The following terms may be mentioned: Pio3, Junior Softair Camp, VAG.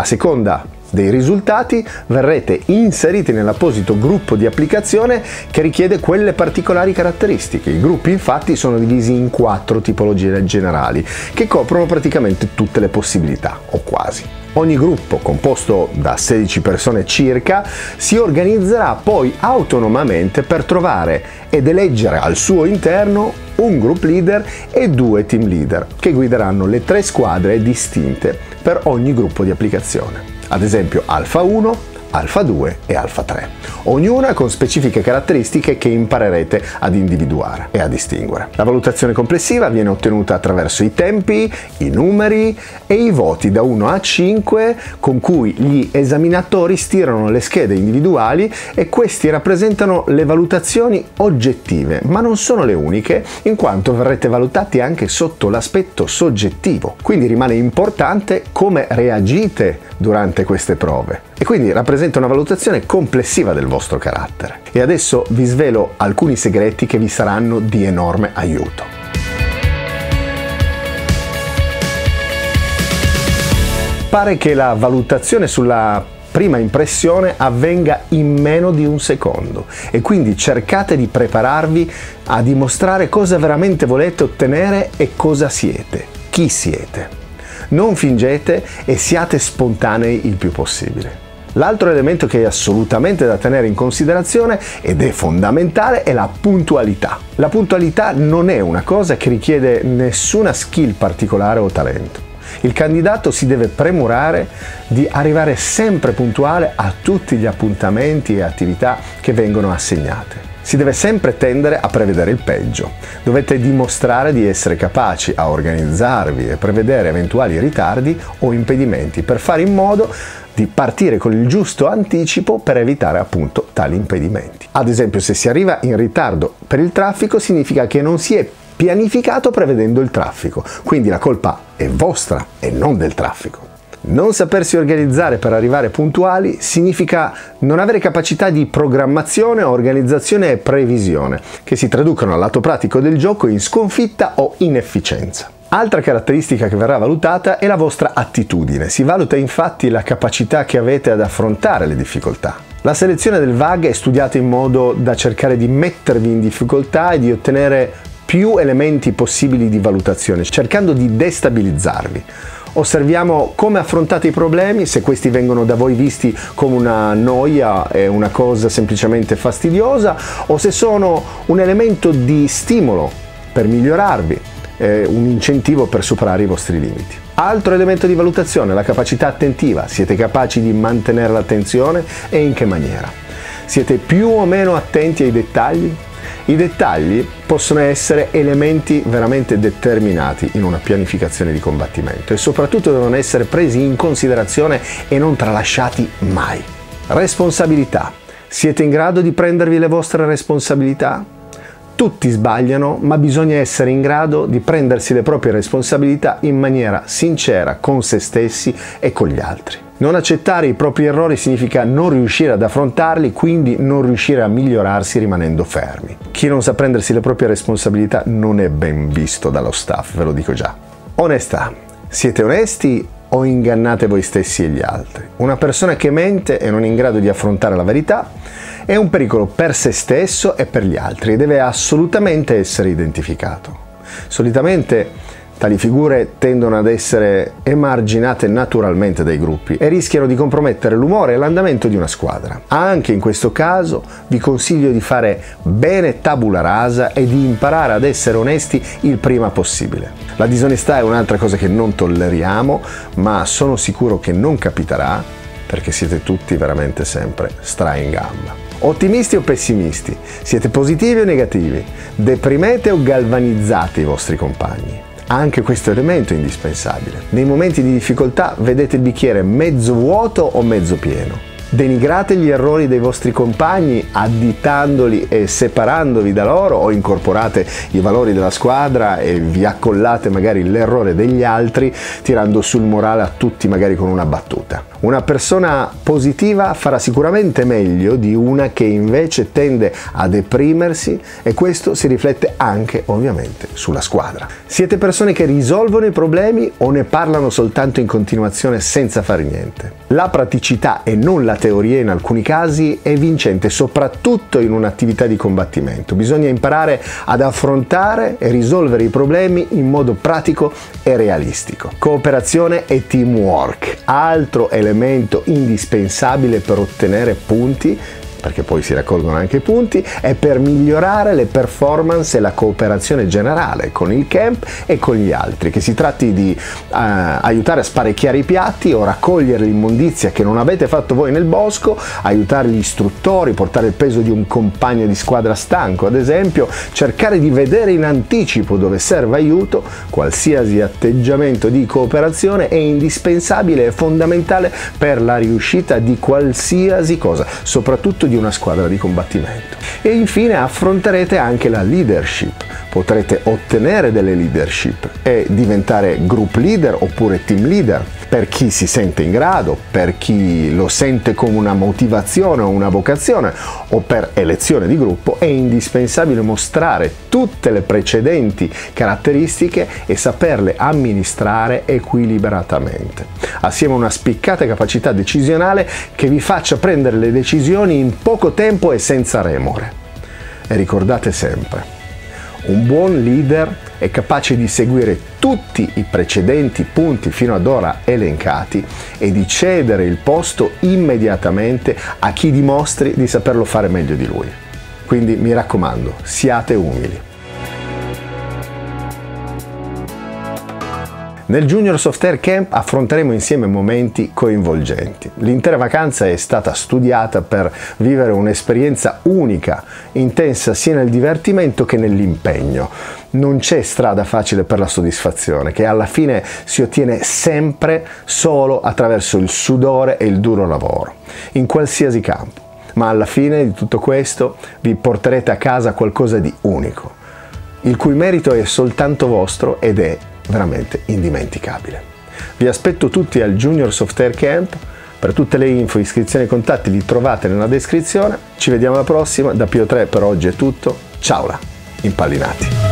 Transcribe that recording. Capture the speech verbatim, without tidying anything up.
A seconda dei risultati verrete inseriti nell'apposito gruppo di applicazione che richiede quelle particolari caratteristiche. I gruppi infatti sono divisi in quattro tipologie generali che coprono praticamente tutte le possibilità, o quasi. Ogni gruppo, composto da sedici persone circa, si organizzerà poi autonomamente per trovare ed eleggere al suo interno un group leader e due team leader che guideranno le tre squadre distinte per ogni gruppo di applicazione. Ad esempio Alfa uno, Alfa due e Alfa tre, ognuna con specifiche caratteristiche che imparerete ad individuare e a distinguere. La valutazione complessiva viene ottenuta attraverso i tempi, i numeri e i voti da uno a cinque con cui gli esaminatori stirano le schede individuali, e questi rappresentano le valutazioni oggettive, ma non sono le uniche, in quanto verrete valutati anche sotto l'aspetto soggettivo. Quindi rimane importante come reagite durante queste prove, e quindi rappresenta una valutazione complessiva del vostro carattere. E adesso vi svelo alcuni segreti che vi saranno di enorme aiuto. Pare che la valutazione sulla prima impressione avvenga in meno di un secondo, e quindi cercate di prepararvi a dimostrare cosa veramente volete ottenere e cosa siete, chi siete. Non fingete e siate spontanei il più possibile. L'altro elemento che è assolutamente da tenere in considerazione, ed è fondamentale, è la puntualità. La puntualità non è una cosa che richiede nessuna skill particolare o talento. Il candidato si deve premurare di arrivare sempre puntuale a tutti gli appuntamenti e attività che vengono assegnate. Si deve sempre tendere a prevedere il peggio. Dovete dimostrare di essere capaci a organizzarvi e prevedere eventuali ritardi o impedimenti per fare in modo di partire con il giusto anticipo per evitare appunto tali impedimenti. Ad esempio, se si arriva in ritardo per il traffico, significa che non si è pianificato prevedendo il traffico, quindi la colpa è vostra e non del traffico. Non sapersi organizzare per arrivare puntuali significa non avere capacità di programmazione, organizzazione e previsione, che si traducono al lato pratico del gioco in sconfitta o inefficienza. Altra caratteristica che verrà valutata è la vostra attitudine. Si valuta infatti la capacità che avete ad affrontare le difficoltà. La selezione del V A G è studiata in modo da cercare di mettervi in difficoltà e di ottenere più elementi possibili di valutazione, cercando di destabilizzarvi. Osserviamo come affrontate i problemi, se questi vengono da voi visti come una noia e una cosa semplicemente fastidiosa, o se sono un elemento di stimolo per migliorarvi, eh, un incentivo per superare i vostri limiti. Altro elemento di valutazione, la capacità attentiva. Siete capaci di mantenere l'attenzione e in che maniera? Siete più o meno attenti ai dettagli? I dettagli possono essere elementi veramente determinati in una pianificazione di combattimento, e soprattutto devono essere presi in considerazione e non tralasciati mai. Responsabilità. Siete in grado di prendervi le vostre responsabilità? Tutti sbagliano, ma bisogna essere in grado di prendersi le proprie responsabilità in maniera sincera con se stessi e con gli altri. Non accettare i propri errori significa non riuscire ad affrontarli, quindi non riuscire a migliorarsi rimanendo fermi. Chi non sa prendersi le proprie responsabilità non è ben visto dallo staff, ve lo dico già. Onestà. Siete onesti o ingannate voi stessi e gli altri? Una persona che mente e non è in grado di affrontare la verità è un pericolo per se stesso e per gli altri, e deve assolutamente essere identificato. Solitamente tali figure tendono ad essere emarginate naturalmente dai gruppi e rischiano di compromettere l'umore e l'andamento di una squadra. Anche in questo caso vi consiglio di fare bene tabula rasa e di imparare ad essere onesti il prima possibile. La disonestà è un'altra cosa che non tolleriamo, ma sono sicuro che non capiterà perché siete tutti veramente sempre stra in gamba. Ottimisti o pessimisti? Siete positivi o negativi? Deprimete o galvanizzate i vostri compagni? Anche questo elemento è indispensabile. Nei momenti di difficoltà vedete il bicchiere mezzo vuoto o mezzo pieno. Denigrate gli errori dei vostri compagni additandoli e separandovi da loro, o incorporate i valori della squadra e vi accollate magari l'errore degli altri tirando sul morale a tutti magari con una battuta. Una persona positiva farà sicuramente meglio di una che invece tende a deprimersi, e questo si riflette anche ovviamente sulla squadra. Siete persone che risolvono i problemi o ne parlano soltanto in continuazione senza fare niente? La praticità e non la teoria in alcuni casi è vincente, soprattutto in un'attività di combattimento. Bisogna imparare ad affrontare e risolvere i problemi in modo pratico e realistico. Cooperazione e teamwork, altro elemento indispensabile per ottenere punti, perché poi si raccolgono anche i punti, e per migliorare le performance e la cooperazione generale con il camp e con gli altri, che si tratti di eh, aiutare a sparecchiare i piatti o raccogliere l'immondizia che non avete fatto voi nel bosco, aiutare gli istruttori, portare il peso di un compagno di squadra stanco, ad esempio, cercare di vedere in anticipo dove serve aiuto. Qualsiasi atteggiamento di cooperazione è indispensabile e fondamentale per la riuscita di qualsiasi cosa, soprattutto di una squadra di combattimento. E infine affronterete anche la leadership. Potrete ottenere delle leadership e diventare group leader oppure team leader, per chi si sente in grado, per chi lo sente come una motivazione o una vocazione, o per elezione di gruppo. È indispensabile mostrare tutte le precedenti caratteristiche e saperle amministrare equilibratamente, assieme a una spiccata capacità decisionale che vi faccia prendere le decisioni in poco tempo e senza remore. E ricordate sempre, un buon leader è capace di seguire tutti i precedenti punti fino ad ora elencati e di cedere il posto immediatamente a chi dimostri di saperlo fare meglio di lui. Quindi mi raccomando, siate umili. Nel Junior Softair Camp affronteremo insieme momenti coinvolgenti. L'intera vacanza è stata studiata per vivere un'esperienza unica, intensa sia nel divertimento che nell'impegno. Non c'è strada facile per la soddisfazione, che alla fine si ottiene sempre solo attraverso il sudore e il duro lavoro, in qualsiasi campo. Ma alla fine di tutto questo vi porterete a casa qualcosa di unico, il cui merito è soltanto vostro ed è veramente indimenticabile. Vi aspetto tutti al Junior Softair Camp. Per tutte le info, iscrizioni e contatti li trovate nella descrizione. Ci vediamo alla prossima. Da Pio tre per oggi è tutto. Ciao là, impallinati!